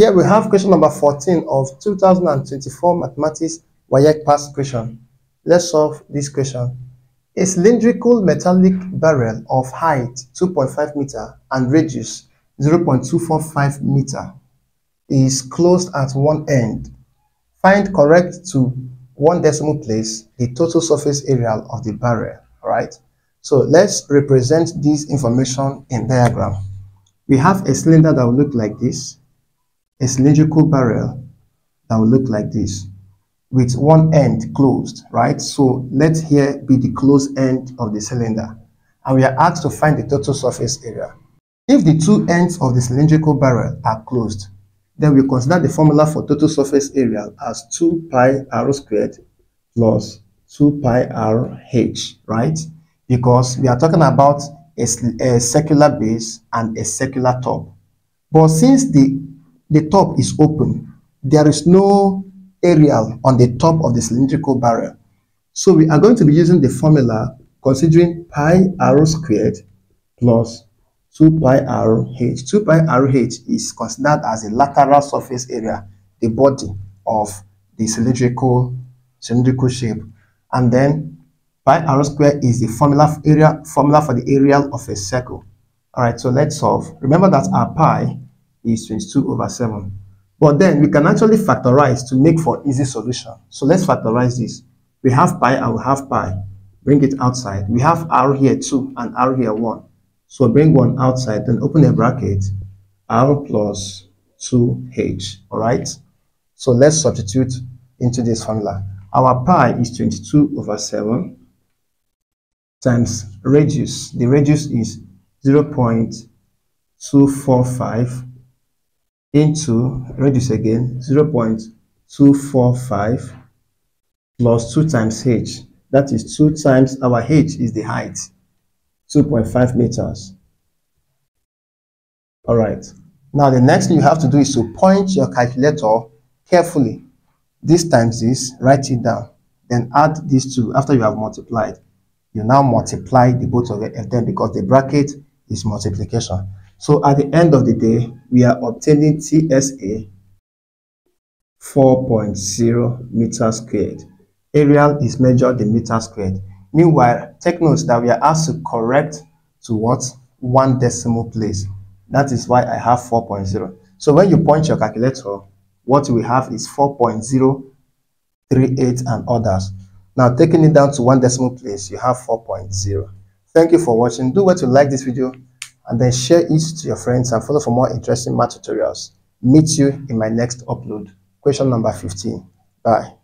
Here we have question number 14 of 2024 Mathematics Waec past question. Let's solve this question. A cylindrical metallic barrel of height 2.5 meter and radius 0.245 meter is closed at one end. Find correct to one decimal place the total surface area of the barrel. All right. So let's represent this information in diagram. We have a cylinder that will look like this, a cylindrical barrel that will look like this, with one end closed, right? So let here be the closed end of the cylinder, and we are asked to find the total surface area. If the two ends of the cylindrical barrel are closed, then we consider the formula for total surface area as 2 pi r squared plus 2 pi r h, right? Because we are talking about a circular base and a circular top. But since the top is open, there is no aerial on the top of the cylindrical barrel. So we are going to be using the formula considering pi r squared plus 2 pi r h. 2 pi r h is considered as the lateral surface area, the body of the cylindrical shape. And then pi r squared is the formula for the aerial of a circle. All right, so let's solve. Remember that our pi is 22/7. But then we can actually factorize to make for easy solution. So let's factorize this. We have pi, I will have pi. Bring it outside. We have r here 2 and r here 1. So bring 1 outside, then open a bracket, r plus 2h, all right? So let's substitute into this formula. Our pi is 22/7 times radius. The radius is 0.245 into radius again, 0.245 plus 2 times h. That is 2 times our h is the height, 2.5 meters. All right. Now the next thing you have to do is to point your calculator carefully. This times this, write it down. Then add these two after you have multiplied. You now multiply the both of them because the bracket is multiplication. So at the end of the day, we are obtaining TSA 4.0 meters squared. Aerial is measured in meters squared. Meanwhile, take note that we are asked to correct to what? One decimal place. That is why I have 4.0. So when you point your calculator, what we have is 4.038 and others. Now taking it down to one decimal place, you have 4.0. Thank you for watching. Do well to like this video, and then share it to your friends, and follow for more interesting math tutorials. Meet you in my next upload. Question number 15. Bye.